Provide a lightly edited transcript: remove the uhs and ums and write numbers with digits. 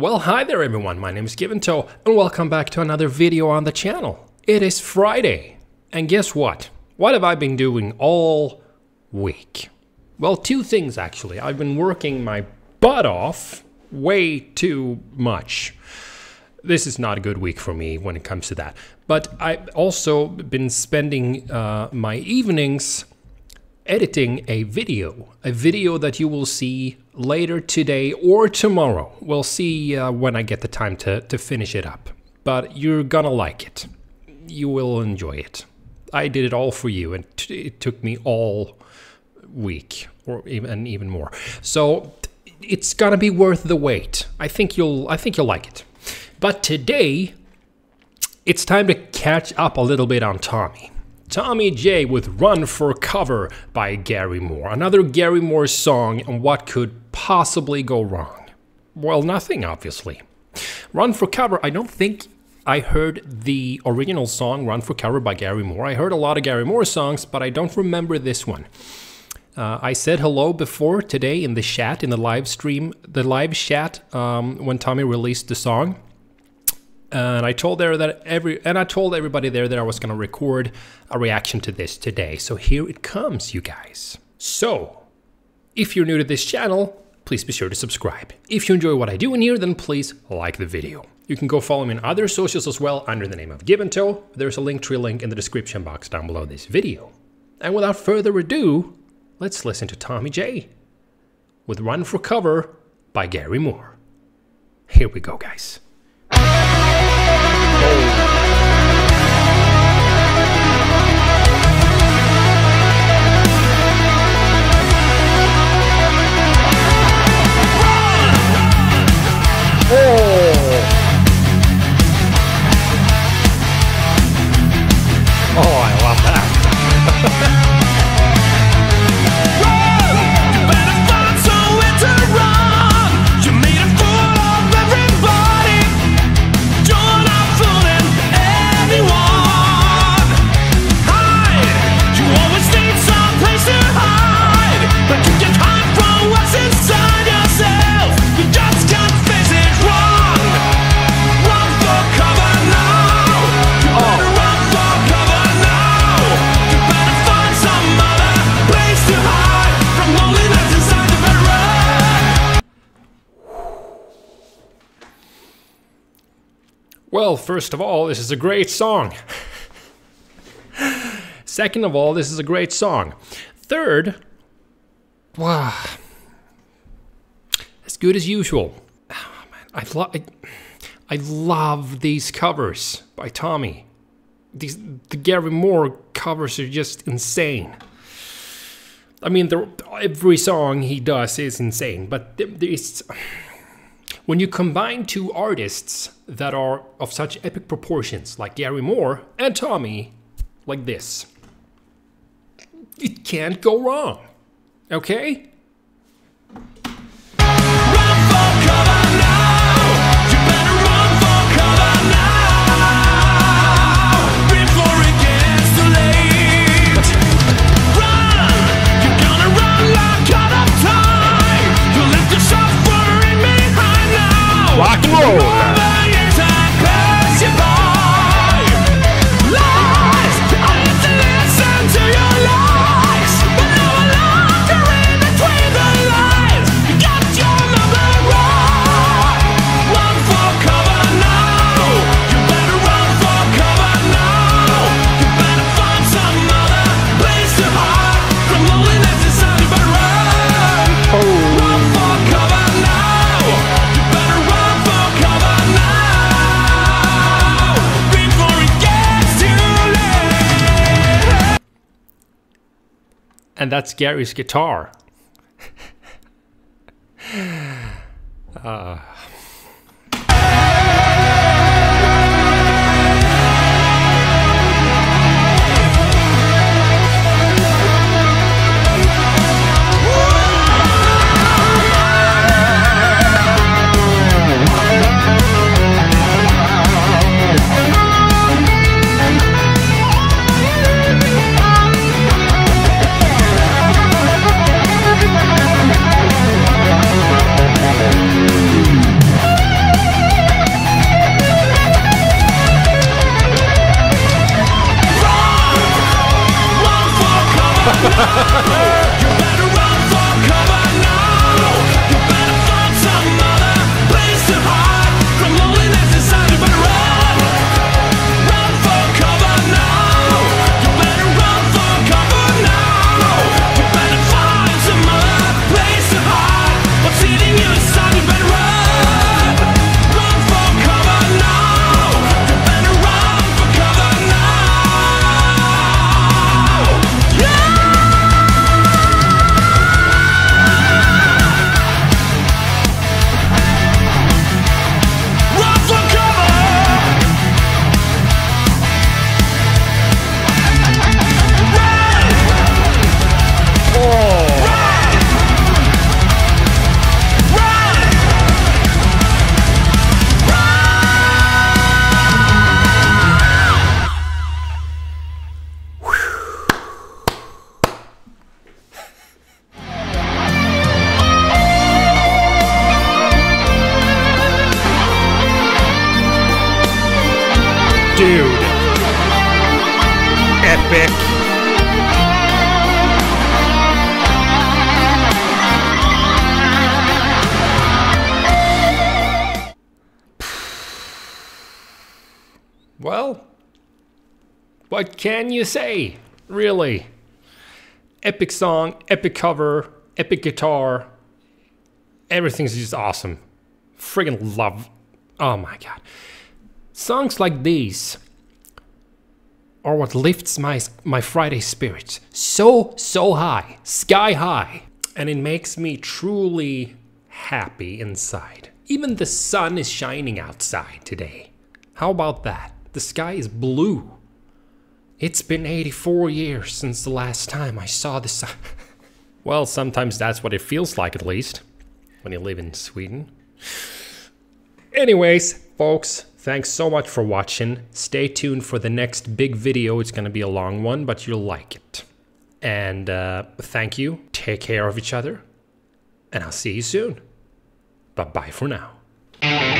Well, hi there everyone, my name is GivenToe and welcome back to another video on the channel. It is Friday, and guess what? What have I been doing all week? Well, two things actually. I've been working my butt off way too much. This is not a good week for me when it comes to that. But I've also been spending my evenings editing a video that you will see later today or tomorrow. We'll see when I get the time to finish it up. But you're gonna like it. You will enjoy it. I did it all for you, and it took me all week, or even more. So it's gonna be worth the wait. I think you'll like it. But today, it's time to catch up a little bit on Tommy. Tommy J with Run for Cover by Gary Moore. Another Gary Moore song, and what could possibly go wrong? Well, nothing, obviously. Run for Cover, I don't think I heard the original song, Run for Cover by Gary Moore. I heard a lot of Gary Moore songs, but I don't remember this one. I said hello before today in the chat, in the live stream, the live chat when Tommy released the song. And I told everybody there that I was going to record a reaction to this today. So here it comes, you guys. So, if you're new to this channel, please be sure to subscribe. If you enjoy what I do in here, then please like the video. You can go follow me on other socials as well under the name of GivenToe. There's a Linktree link in the description box down below this video. And without further ado, let's listen to Tommy J with Run for Cover by Gary Moore. Here we go, guys. Well, first of all, this is a great song. Second of all, this is a great song. Third, wow, as good as usual. Oh, man, I love these covers by Tommy. The Gary Moore covers are just insane. I mean, every song he does is insane, but it's... When you combine two artists that are of such epic proportions, like Gary Moore and Tommy, like this, it can't go wrong, okay? Rock and roll! And that's Gary's guitar. dude. Epic. Well, what can you say, really? Epic song, epic cover, epic guitar. Everything's just awesome. Friggin' love. Oh my god. Songs like these are what lifts my Friday spirit so high, sky high. And it makes me truly happy inside. Even the sun is shining outside today. How about that? The sky is blue. It's been 84 years since the last time I saw the sun. Well, sometimes that's what it feels like, at least. When you live in Sweden. Anyways, folks, thanks so much for watching. Stay tuned for the next big video. It's gonna be a long one, but you'll like it. And thank you. Take care of each other. And I'll see you soon. Bye-bye for now.